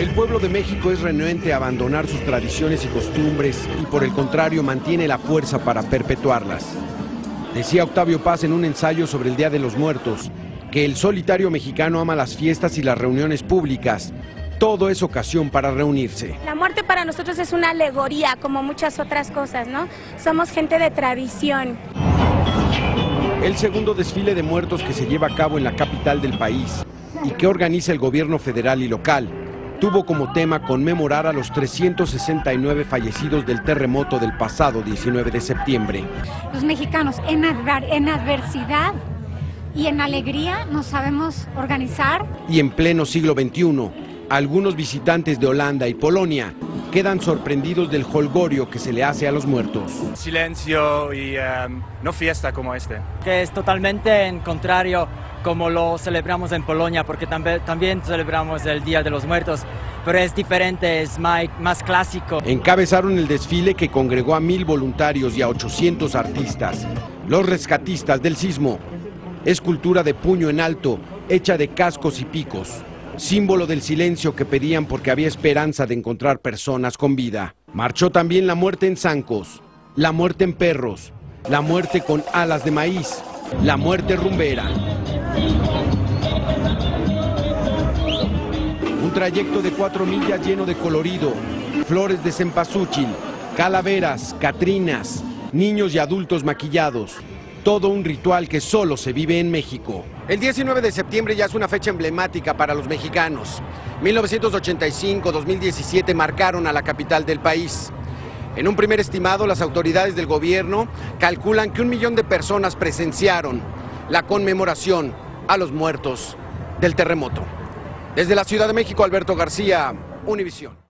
El pueblo de México es renuente a abandonar sus tradiciones y costumbres y por el contrario mantiene la fuerza para perpetuarlas. Decía Octavio Paz en un ensayo sobre el Día de los Muertos que el solitario mexicano ama las fiestas y las reuniones públicas. Todo es ocasión para reunirse. La muerte para nosotros es una alegoría, como muchas otras cosas, ¿no? Somos gente de tradición. El segundo desfile de muertos que se lleva a cabo en la capital del país y que organiza el gobierno federal y local, tuvo como tema conmemorar a los 369 fallecidos del terremoto del pasado 19 de septiembre. Los mexicanos en adversidad y en alegría nos sabemos organizar. Y en pleno siglo XXI... algunos visitantes de Holanda y Polonia quedan sorprendidos del jolgorio que se le hace a los muertos. Silencio y no fiesta como este. Que es totalmente en contrario como lo celebramos en Polonia, porque también celebramos el Día de los Muertos, pero es diferente, es más clásico. Encabezaron el desfile que congregó a 1000 voluntarios y a 800 artistas, los rescatistas del sismo. Escultura de puño en alto, hecha de cascos y picos. Símbolo del silencio que pedían porque había esperanza de encontrar personas con vida. Marchó también la muerte en zancos, la muerte en perros, la muerte con alas de maíz, la muerte rumbera. Un trayecto de 4 millas lleno de colorido, flores de cempasúchil, calaveras, catrinas, niños y adultos maquillados. Todo un ritual que solo se vive en México. El 19 de septiembre ya es una fecha emblemática para los mexicanos. 1985, 2017 marcaron a la capital del país. En un primer estimado, las autoridades del gobierno calculan que 1 millón de personas presenciaron la conmemoración a los muertos del terremoto. Desde la Ciudad de México, Alberto García, Univision.